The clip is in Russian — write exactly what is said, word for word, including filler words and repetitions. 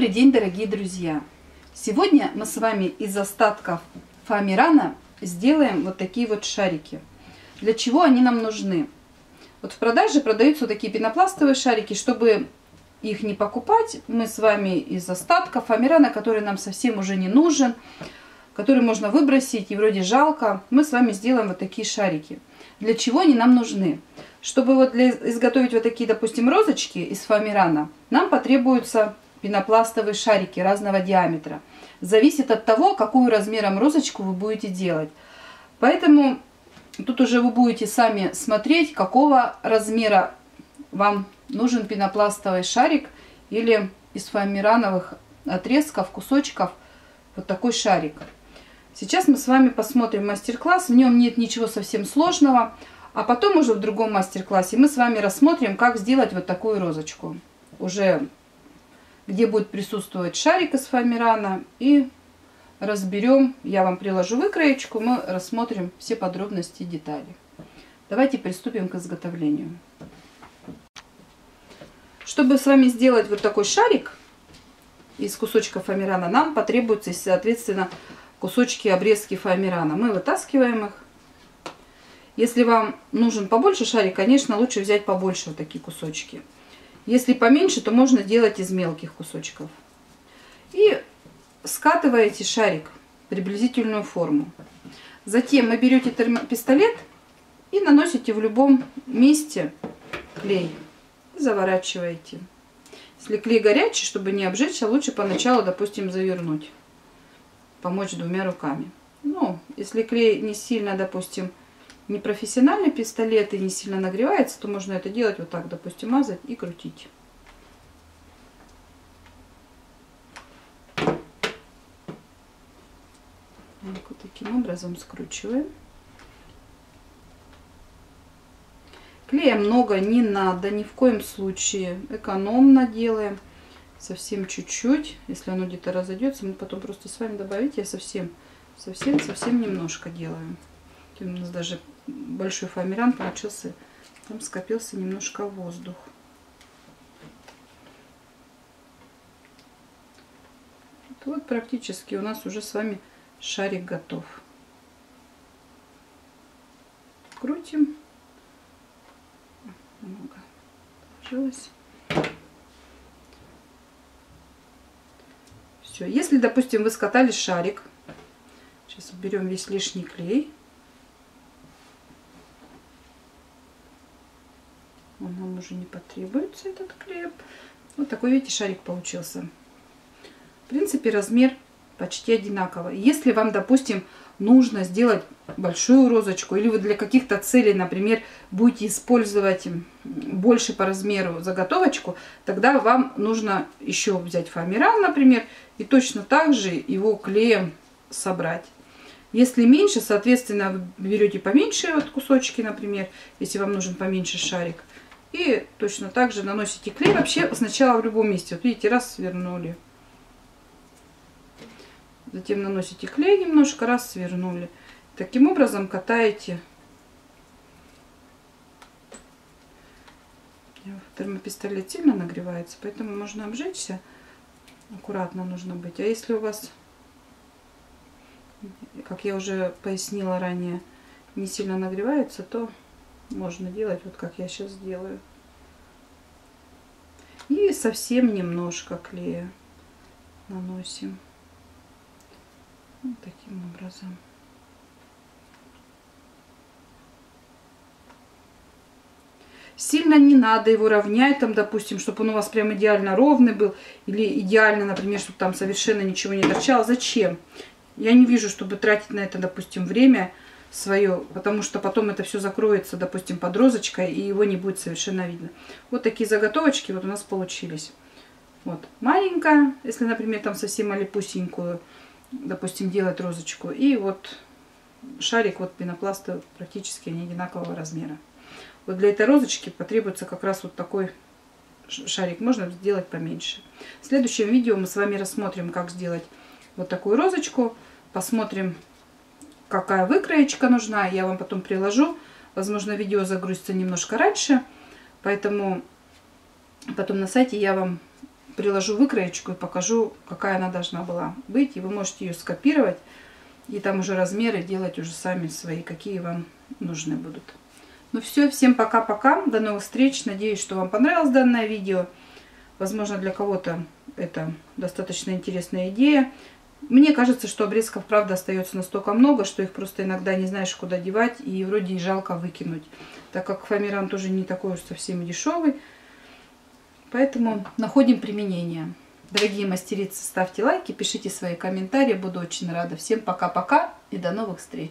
Добрый день, дорогие друзья! Сегодня мы с вами из остатков фоамирана сделаем вот такие вот шарики. Для чего они нам нужны? Вот в продаже продаются вот такие пенопластовые шарики. Чтобы их не покупать, мы с вами из остатков фоамирана, который нам совсем уже не нужен, который можно выбросить и вроде жалко, мы с вами сделаем вот такие шарики. Для чего они нам нужны? Чтобы вот для, изготовить вот такие, допустим, розочки из фоамирана, нам потребуются пенопластовые шарики разного диаметра. Зависит от того, какую размером розочку вы будете делать. Поэтому тут уже вы будете сами смотреть, какого размера вам нужен пенопластовый шарик или из фоамирановых отрезков, кусочков вот такой шарик. Сейчас мы с вами посмотрим мастер-класс, в нем нет ничего совсем сложного, а потом уже в другом мастер-классе мы с вами рассмотрим, как сделать вот такую розочку, уже где будет присутствовать шарик из фоамирана, и разберем, я вам приложу выкроечку, мы рассмотрим все подробности и детали. Давайте приступим к изготовлению. Чтобы с вами сделать вот такой шарик из кусочка фоамирана, нам потребуется, соответственно, кусочки, обрезки фоамирана. Мы вытаскиваем их. Если вам нужен побольше шарик, конечно, лучше взять побольше вот такие кусочки. Если поменьше, то можно делать из мелких кусочков. И скатываете шарик в приблизительную форму. Затем вы берете термопистолет и наносите в любом месте клей. И заворачиваете. Если клей горячий, чтобы не обжечься, лучше поначалу, допустим, завернуть. Помочь двумя руками. Ну, если клей не сильно, допустим, не профессиональный пистолет и не сильно нагревается, то можно это делать вот так, допустим, мазать и крутить. Вот таким образом скручиваем. Клея много не надо, ни в коем случае. Экономно делаем. Совсем чуть-чуть, если оно где-то разойдется, мы потом просто с вами добавите. Я совсем, совсем, совсем немножко делаю. У нас даже большой фоамиран получился, там скопился немножко воздух. Вот практически у нас уже с вами шарик готов. Крутим. Много положилось. Если, допустим, вы скатали шарик, сейчас уберем весь лишний клей, он нам уже не потребуется, этот клей. Вот такой, видите, шарик получился. В принципе, размер почти одинаковый. Если вам, допустим, нужно сделать большую розочку, или вы для каких-то целей, например, будете использовать больше по размеру заготовочку, тогда вам нужно еще взять фоамиран, например, и точно так же его клеем собрать. Если меньше, соответственно, вы берете поменьше вот кусочки, например, если вам нужен поменьше шарик, и точно так же наносите клей вообще сначала в любом месте. Вот видите, раз свернули. Затем наносите клей немножко, раз свернули. Таким образом катаете. Термопистолет сильно нагревается, поэтому можно обжечься. Аккуратно нужно быть. А если у вас, как я уже пояснила ранее, не сильно нагревается, то можно делать вот как я сейчас делаю. И совсем немножко клея наносим. Вот таким образом. Сильно не надо его равнять, там, допустим, чтобы он у вас прям идеально ровный был, или идеально, например, чтобы там совершенно ничего не торчало. Зачем? Я не вижу, чтобы тратить на это, допустим, время свое, потому что потом это все закроется, допустим, под розочкой, и его не будет совершенно видно. Вот такие заготовочки вот у нас получились. Вот маленькая, если, например, там совсем алипусенькую, допустим, делать розочку. И вот шарик, вот пенопласта, практически они одинакового размера. Вот для этой розочки потребуется как раз вот такой шарик. Можно сделать поменьше. В следующем видео мы с вами рассмотрим, как сделать вот такую розочку. Посмотрим, какая выкроечка нужна. Я вам потом приложу. Возможно, видео загрузится немножко раньше. Поэтому потом на сайте я вам приложу выкроечку и покажу, какая она должна была быть. И вы можете ее скопировать и там уже размеры делать уже сами свои, какие вам нужны будут. Ну все, всем пока-пока, до новых встреч. Надеюсь, что вам понравилось данное видео. Возможно, для кого-то это достаточно интересная идея. Мне кажется, что обрезков, правда, остается настолько много, что их просто иногда не знаешь, куда девать, и вроде и жалко выкинуть, так как фоамиран тоже не такой уж совсем дешевый. Поэтому находим применение. Дорогие мастерицы, ставьте лайки, пишите свои комментарии, буду очень рада. Всем пока-пока и до новых встреч!